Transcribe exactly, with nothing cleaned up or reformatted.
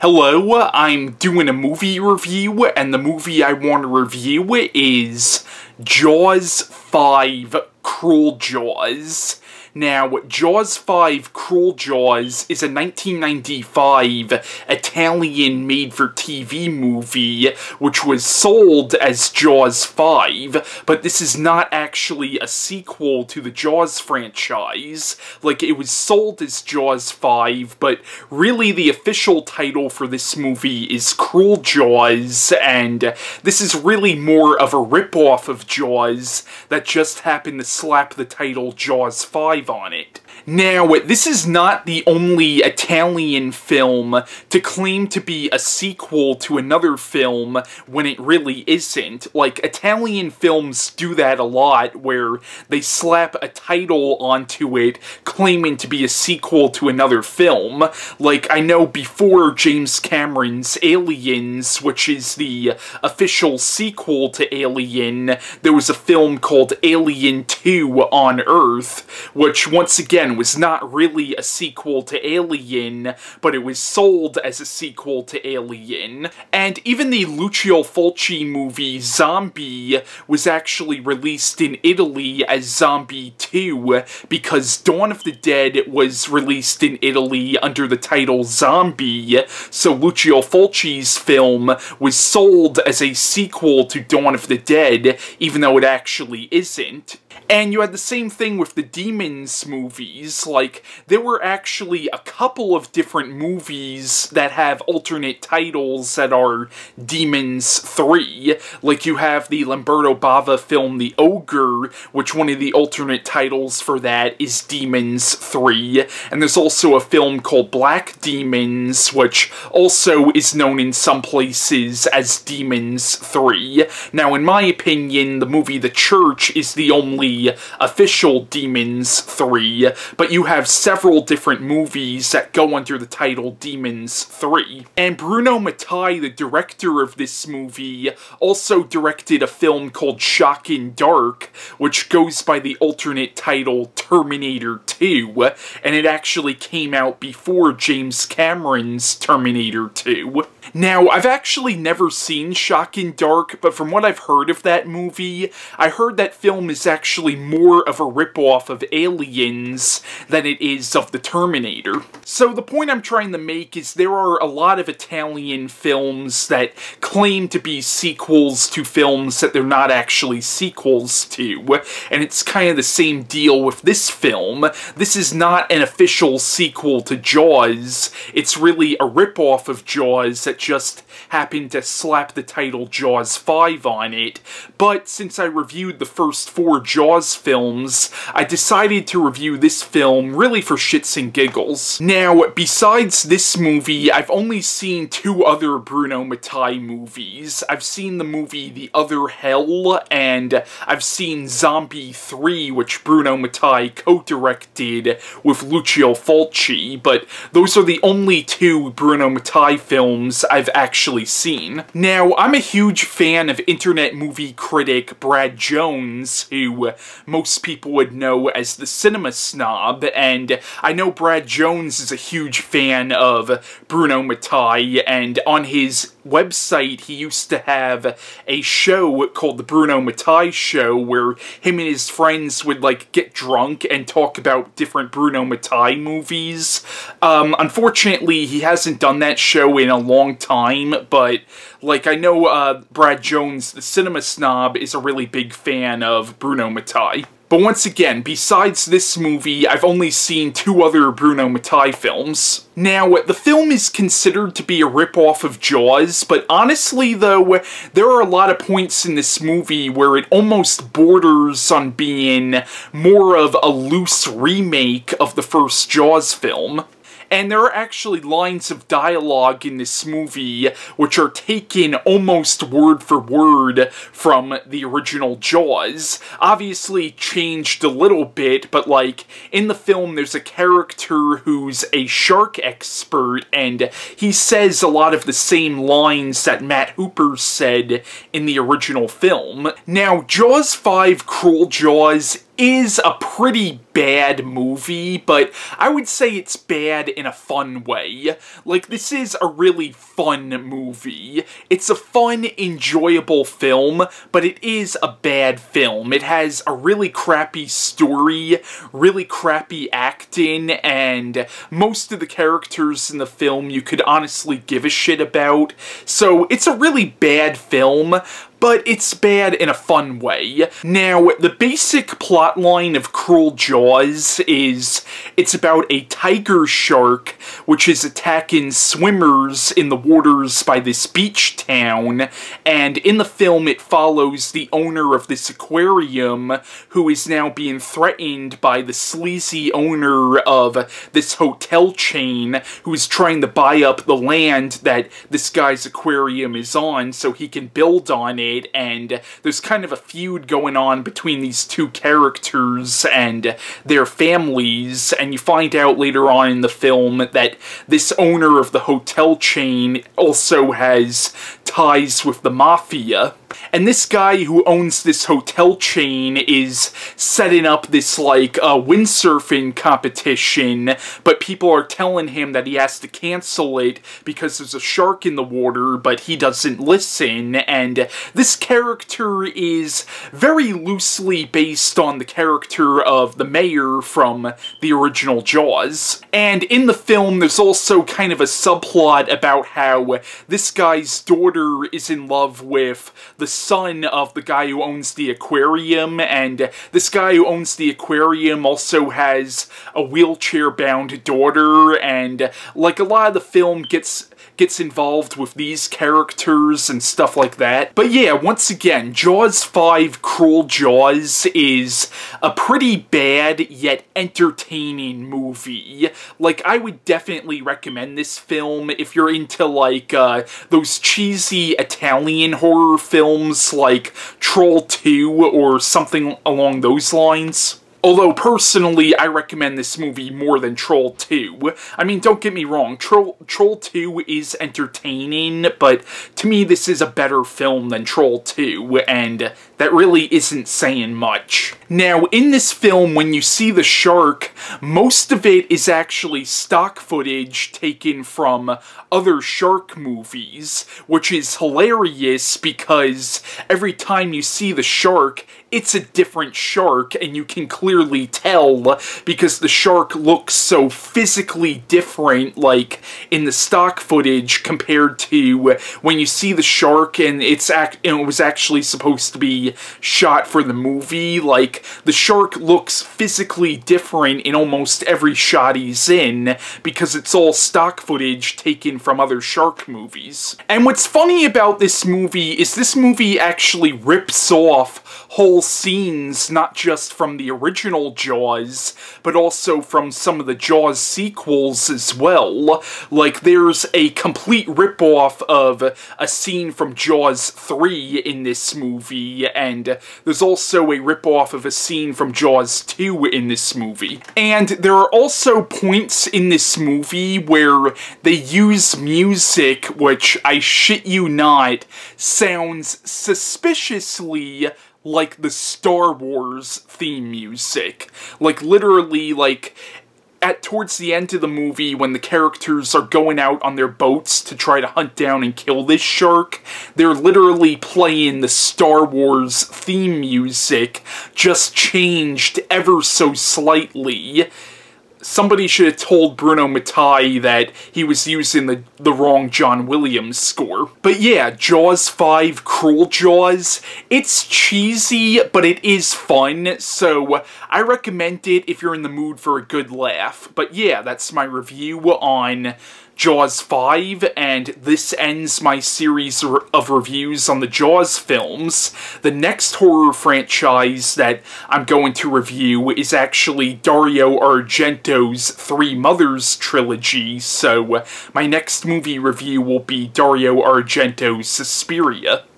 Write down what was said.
Hello, I'm doing a movie review, and the movie I want to review is Jaws five, Cruel Jaws. Now, Jaws five, Cruel Jaws is a nineteen ninety-five Italian made-for-T V movie, which was sold as Jaws five, but this is not actually a sequel to the Jaws franchise. Like, it was sold as Jaws five, but really the official title for this movie is Cruel Jaws, and this is really more of a ripoff of Jaws that just happened to slap the title Jaws five on it. Now, this is not the only Italian film to claim to be a sequel to another film when it really isn't. Like, Italian films do that a lot, where they slap a title onto it claiming to be a sequel to another film. Like, I know before James Cameron's Aliens, which is the official sequel to Alien, there was a film called Alien two on Earth, which which once again was not really a sequel to Alien, but it was sold as a sequel to Alien. And even the Lucio Fulci movie Zombie was actually released in Italy as Zombie two, because Dawn of the Dead was released in Italy under the title Zombie, so Lucio Fulci's film was sold as a sequel to Dawn of the Dead, even though it actually isn't. And you had the same thing with the Demons movies. Like, there were actually a couple of different movies that have alternate titles that are Demons three. Like, you have the Lamberto Bava film The Ogre, which one of the alternate titles for that is Demons three. And there's also a film called Black Demons, which also is known in some places as Demons three. Now, in my opinion, the movie The Church is the only official Demons three, but you have several different movies that go under the title Demons three. And Bruno Mattei, the director of this movie, also directed a film called Shockin' Dark, which goes by the alternate title Terminator two, and it actually came out before James Cameron's Terminator two. Now, I've actually never seen Shockin' Dark, but from what I've heard of that movie, I heard that film is actually more of a ripoff of Aliens than it is of the Terminator. So the point I'm trying to make is there are a lot of Italian films that claim to be sequels to films that they're not actually sequels to, and it's kind of the same deal with this film. This is not an official sequel to Jaws, it's really a ripoff of Jaws that just happened to slap the title Jaws five on it. But since I reviewed the first four Jaws Jaws films, I decided to review this film really for shits and giggles. Now, besides this movie, I've only seen two other Bruno Mattei movies. I've seen the movie The Other Hell, and I've seen Zombie three, which Bruno Mattei co-directed with Lucio Fulci, but those are the only two Bruno Mattei films I've actually seen. Now, I'm a huge fan of internet movie critic Brad Jones, who most people would know as the Cinema Snob, and I know Brad Jones is a huge fan of Bruno Mattei, and on his website he used to have a show called The Bruno Mattei Show, where him and his friends would, like, get drunk and talk about different Bruno Mattei movies. Um, unfortunately, he hasn't done that show in a long time, but, like, I know uh, Brad Jones, the Cinema Snob, is a really big fan of Bruno Mattei. But once again, besides this movie, I've only seen two other Bruno Mattei films. Now, the film is considered to be a ripoff of Jaws, but honestly, though, there are a lot of points in this movie where it almost borders on being more of a loose remake of the first Jaws film. And there are actually lines of dialogue in this movie which are taken almost word for word from the original Jaws. Obviously changed a little bit, but, like, in the film there's a character who's a shark expert, and he says a lot of the same lines that Matt Hooper said in the original film. Now, Jaws five Cruel Jaws is a pretty bad movie, but I would say it's bad in a fun way. Like, this is a really fun movie. It's a fun, enjoyable film, but it is a bad film. It has a really crappy story, really crappy acting, and most of the characters in the film you could honestly give a shit about. So it's a really bad film, but it's bad in a fun way. Now, the basic plotline of Cruel Jaws is it's about a tiger shark which is attacking swimmers in the waters by this beach town, and in the film it follows the owner of this aquarium who is now being threatened by the sleazy owner of this hotel chain who is trying to buy up the land that this guy's aquarium is on so he can build on it. And there's kind of a feud going on between these two characters and their families, and you find out later on in the film that this owner of the hotel chain also has ties with the mafia. And this guy who owns this hotel chain is setting up this, like, uh, windsurfing competition, but people are telling him that he has to cancel it because there's a shark in the water, but he doesn't listen. And this character is very loosely based on the character of the mayor from the original Jaws. And in the film, there's also kind of a subplot about how this guy's daughter is in love with the son of the guy who owns the aquarium, and this guy who owns the aquarium also has a wheelchair-bound daughter, and, like, a lot of the film gets gets involved with these characters and stuff like that. But yeah, once again, Jaws five Cruel Jaws is a pretty bad yet entertaining movie. Like, I would definitely recommend this film if you're into, like, uh, those cheesy Italian horror films like Troll two or something along those lines. Although, personally, I recommend this movie more than Troll two. I mean, don't get me wrong, Troll two is entertaining, but to me this is a better film than Troll two, and that really isn't saying much. Now, in this film, when you see the shark, most of it is actually stock footage taken from other shark movies, which is hilarious because every time you see the shark, it's a different shark, and you can clearly tell because the shark looks so physically different, like, in the stock footage compared to when you see the shark and it's act and it was actually supposed to be shot for the movie. Like, the shark looks physically different in almost every shot he's in because it's all stock footage taken from other shark movies. And what's funny about this movie is this movie actually rips off whole scenes, not just from the original Jaws, but also from some of the Jaws sequels as well. Like, there's a complete ripoff of a scene from Jaws three in this movie, and there's also a ripoff of a scene from Jaws two in this movie. And there are also points in this movie where they use music which, I shit you not, sounds suspiciously like the Star Wars theme music. Like, literally, like, at towards the end of the movie, when the characters are going out on their boats to try to hunt down and kill this shark, they're literally playing the Star Wars theme music, just changed ever so slightly. Somebody should have told Bruno Mattei that he was using the, the wrong John Williams score. But yeah, Jaws five Cruel Jaws, it's cheesy, but it is fun, so I recommend it if you're in the mood for a good laugh. But yeah, that's my review on Jaws five, and this ends my series of reviews on the Jaws films. The next horror franchise that I'm going to review is actually Dario Argento's Three Mothers trilogy, so my next movie review will be Dario Argento's Suspiria.